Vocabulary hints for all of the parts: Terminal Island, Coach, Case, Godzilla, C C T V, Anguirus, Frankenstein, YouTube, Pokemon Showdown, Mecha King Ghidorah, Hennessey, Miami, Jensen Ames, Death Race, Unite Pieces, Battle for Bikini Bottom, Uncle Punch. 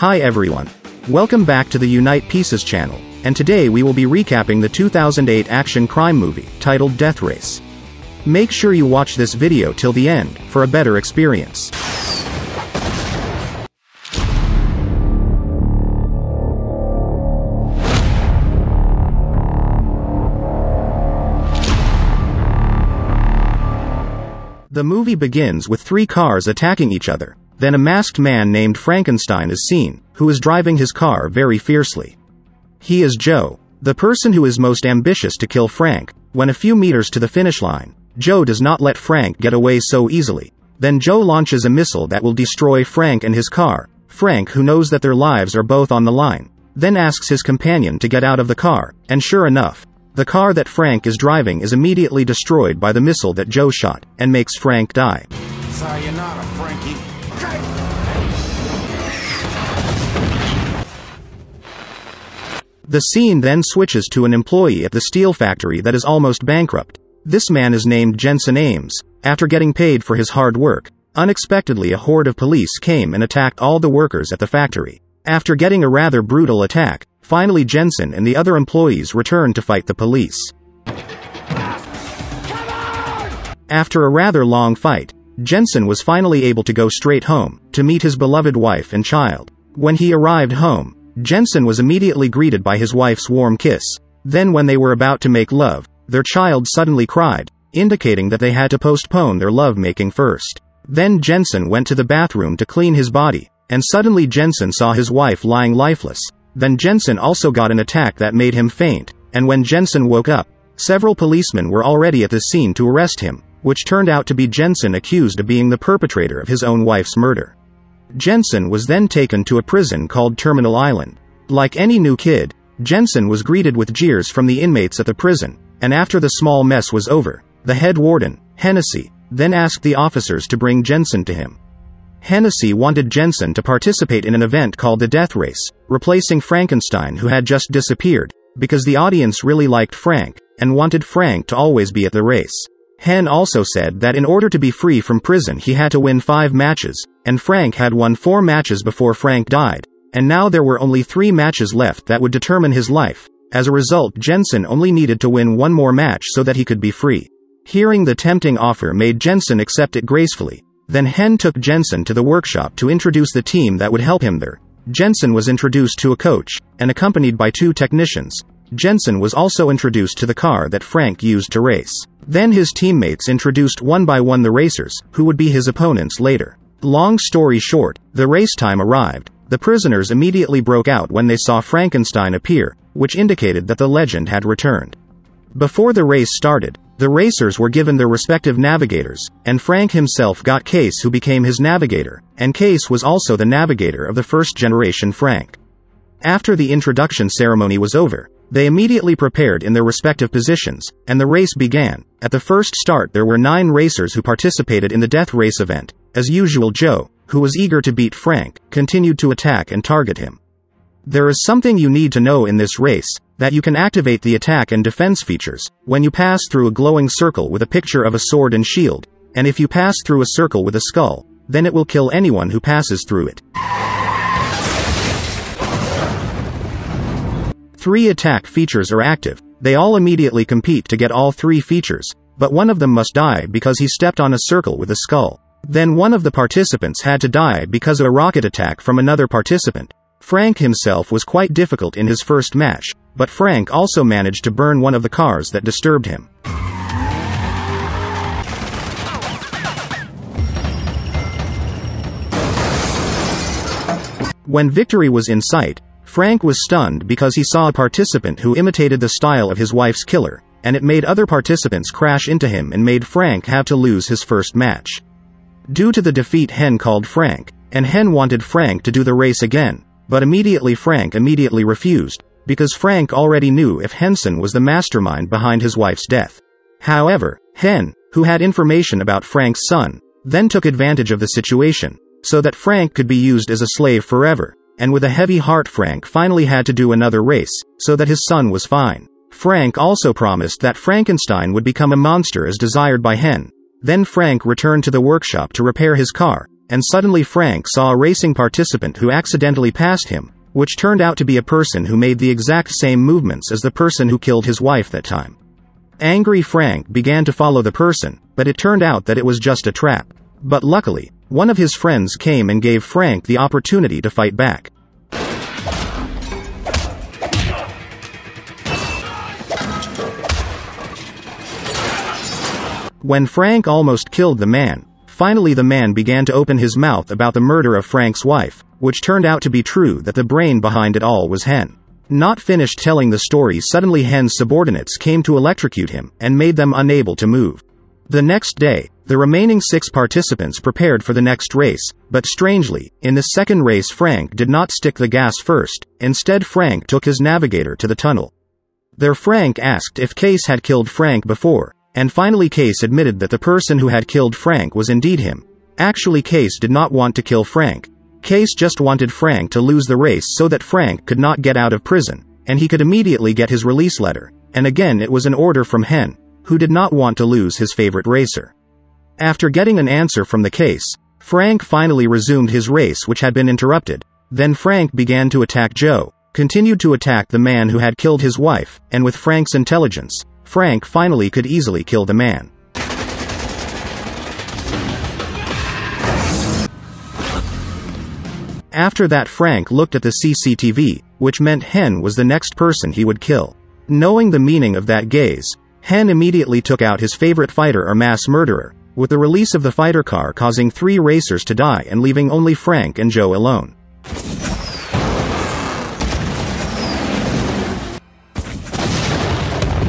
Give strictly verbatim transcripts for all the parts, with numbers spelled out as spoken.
Hi everyone. Welcome back to the Unite Pieces channel, and today we will be recapping the two thousand eight action crime movie, titled Death Race. Make sure you watch this video till the end, for a better experience. The movie begins with three cars attacking each other. Then a masked man named Frankenstein is seen, who is driving his car very fiercely. He is Joe, the person who is most ambitious to kill Frank. When a few meters to the finish line, Joe does not let Frank get away so easily. Then Joe launches a missile that will destroy Frank and his car. Frank, who knows that their lives are both on the line, then asks his companion to get out of the car, and sure enough, the car that Frank is driving is immediately destroyed by the missile that Joe shot, and makes Frank die. Sayonara, Frankie. The scene then switches to an employee at the steel factory that is almost bankrupt. This man is named Jensen Ames. After getting paid for his hard work, unexpectedly a horde of police came and attacked all the workers at the factory. After getting a rather brutal attack, finally Jensen and the other employees return to fight the police. After a rather long fight, Jensen was finally able to go straight home, to meet his beloved wife and child. When he arrived home, Jensen was immediately greeted by his wife's warm kiss. Then when they were about to make love, their child suddenly cried, indicating that they had to postpone their lovemaking first. Then Jensen went to the bathroom to clean his body, and suddenly Jensen saw his wife lying lifeless. Then Jensen also got an attack that made him faint, and when Jensen woke up, several policemen were already at the scene to arrest him, which turned out to be Jensen accused of being the perpetrator of his own wife's murder. Jensen was then taken to a prison called Terminal Island. Like any new kid, Jensen was greeted with jeers from the inmates at the prison, and after the small mess was over, the head warden, Hennessey, then asked the officers to bring Jensen to him. Hennessey wanted Jensen to participate in an event called the Death Race, replacing Frankenstein who had just disappeared, because the audience really liked Frank, and wanted Frank to always be at the race. Hen also said that in order to be free from prison he had to win five matches, and Frank had won four matches before Frank died, and now there were only three matches left that would determine his life. As a result, Jensen only needed to win one more match so that he could be free. Hearing the tempting offer made Jensen accept it gracefully. Then Hen took Jensen to the workshop to introduce the team that would help him there. Jensen was introduced to a coach, and accompanied by two technicians. Jensen was also introduced to the car that Frank used to race. Then his teammates introduced one by one the racers, who would be his opponents later. Long story short, the race time arrived. The prisoners immediately broke out when they saw Frankenstein appear, which indicated that the legend had returned. Before the race started, the racers were given their respective navigators, and Frank himself got Case, who became his navigator, and Case was also the navigator of the first generation Frank. After the introduction ceremony was over, they immediately prepared in their respective positions, and the race began. At the first start there were nine racers who participated in the Death Race event. As usual, Joe, who was eager to beat Frank, continued to attack and target him. There is something you need to know in this race, that you can activate the attack and defense features, when you pass through a glowing circle with a picture of a sword and shield, and if you pass through a circle with a skull, then it will kill anyone who passes through it. Three attack features are active. They all immediately compete to get all three features, but one of them must die because he stepped on a circle with a skull. Then one of the participants had to die because of a rocket attack from another participant. Frank himself was quite difficult in his first match, but Frank also managed to burn one of the cars that disturbed him. When victory was in sight, Frank was stunned because he saw a participant who imitated the style of his wife's killer, and it made other participants crash into him and made Frank have to lose his first match. Due to the defeat, Hen called Frank, and Hen wanted Frank to do the race again, but immediately Frank immediately refused, because Frank already knew if Henson was the mastermind behind his wife's death. However, Hen, who had information about Frank's son, then took advantage of the situation, so that Frank could be used as a slave forever, and with a heavy heart Frank finally had to do another race, so that his son was fine. Frank also promised that Frankenstein would become a monster as desired by Hen. Then Frank returned to the workshop to repair his car, and suddenly Frank saw a racing participant who accidentally passed him, which turned out to be a person who made the exact same movements as the person who killed his wife that time. Angry Frank began to follow the person, but it turned out that it was just a trap. But luckily, one of his friends came and gave Frank the opportunity to fight back. When Frank almost killed the man, finally the man began to open his mouth about the murder of Frank's wife, which turned out to be true that the brain behind it all was Hen. Not finished telling the story, suddenly Hen's subordinates came to electrocute him, and made them unable to move. The next day, the remaining six participants prepared for the next race, but strangely, in the second race Frank did not stick the gas first, instead Frank took his navigator to the tunnel. There Frank asked if Case had killed Frank before, and finally Case admitted that the person who had killed Frank was indeed him. Actually Case did not want to kill Frank. Case just wanted Frank to lose the race so that Frank could not get out of prison, and he could immediately get his release letter, and again it was an order from Hen, who did not want to lose his favorite racer. After getting an answer from the Case, Frank finally resumed his race which had been interrupted, then Frank began to attack Joe, continued to attack the man who had killed his wife, and with Frank's intelligence, Frank finally could easily kill the man. After that Frank looked at the C C T V, which meant Hen was the next person he would kill. Knowing the meaning of that gaze, Hen immediately took out his favorite fighter or mass murderer, with the release of the fighter car causing three racers to die and leaving only Frank and Joe alone.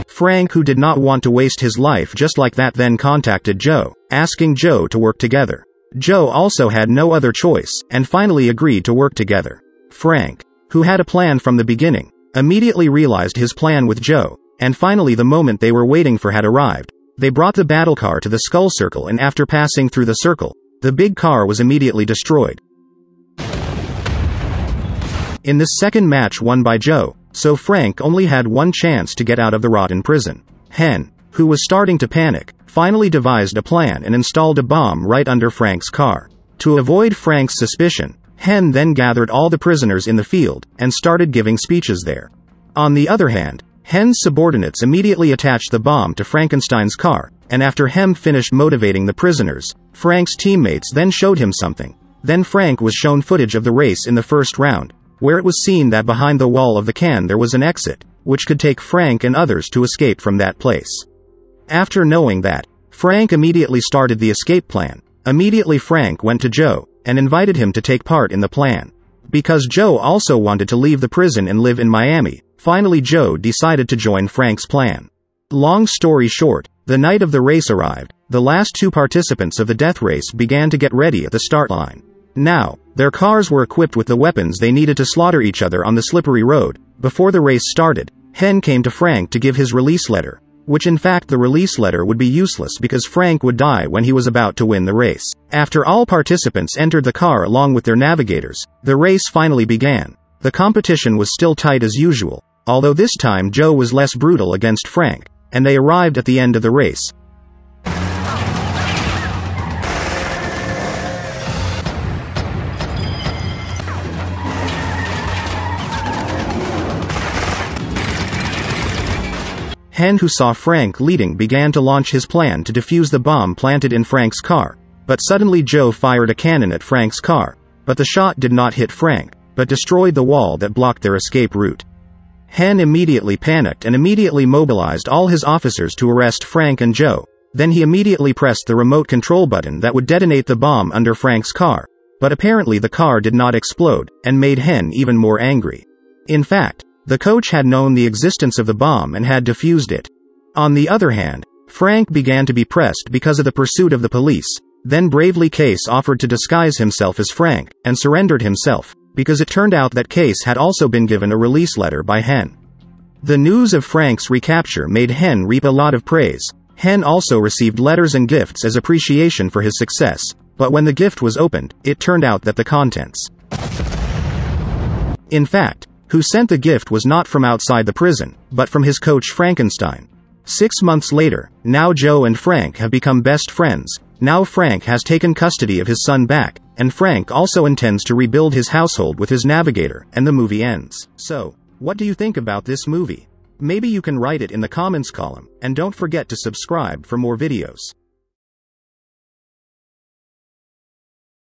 Frank, who did not want to waste his life just like that, then contacted Joe, asking Joe to work together. Joe also had no other choice, and finally agreed to work together. Frank, who had a plan from the beginning, immediately realized his plan with Joe, and finally the moment they were waiting for had arrived. They brought the battle car to the skull circle, and after passing through the circle, the big car was immediately destroyed. In this second match won by Joe, so Frank only had one chance to get out of the rotten prison. Hen, who was starting to panic, finally devised a plan and installed a bomb right under Frank's car. To avoid Frank's suspicion, Hen then gathered all the prisoners in the field, and started giving speeches there. On the other hand, Hen's subordinates immediately attached the bomb to Frankenstein's car, and after Hen finished motivating the prisoners, Frank's teammates then showed him something. Then Frank was shown footage of the race in the first round, where it was seen that behind the wall of the can there was an exit, which could take Frank and others to escape from that place. After knowing that, Frank immediately started the escape plan. Immediately Frank went to Joe, and invited him to take part in the plan. Because Joe also wanted to leave the prison and live in Miami, finally Joe decided to join Frank's plan. Long story short, the night of the race arrived, the last two participants of the death race began to get ready at the start line. Now, their cars were equipped with the weapons they needed to slaughter each other on the slippery road. Before the race started, Hen came to Frank to give his release letter, which in fact the release letter would be useless because Frank would die when he was about to win the race. After all participants entered the car along with their navigators, the race finally began. The competition was still tight as usual, although this time Joe was less brutal against Frank, and they arrived at the end of the race. Hen, who saw Frank leading, began to launch his plan to defuse the bomb planted in Frank's car, but suddenly Joe fired a cannon at Frank's car, but the shot did not hit Frank, but destroyed the wall that blocked their escape route. Hen immediately panicked and immediately mobilized all his officers to arrest Frank and Joe, then he immediately pressed the remote control button that would detonate the bomb under Frank's car, but apparently the car did not explode, and made Hen even more angry. In fact, the coach had known the existence of the bomb and had defused it. On the other hand, Frank began to be pressed because of the pursuit of the police, then bravely Case offered to disguise himself as Frank, and surrendered himself, because it turned out that Case had also been given a release letter by Hen. The news of Frank's recapture made Hen reap a lot of praise. Hen also received letters and gifts as appreciation for his success, but when the gift was opened, it turned out that the contents, in fact, who sent the gift was not from outside the prison, but from his coach Frankenstein. Six months later, now Joe and Frank have become best friends. Now Frank has taken custody of his son back, and Frank also intends to rebuild his household with his navigator, and the movie ends. So, what do you think about this movie? Maybe you can write it in the comments column, and don't forget to subscribe for more videos.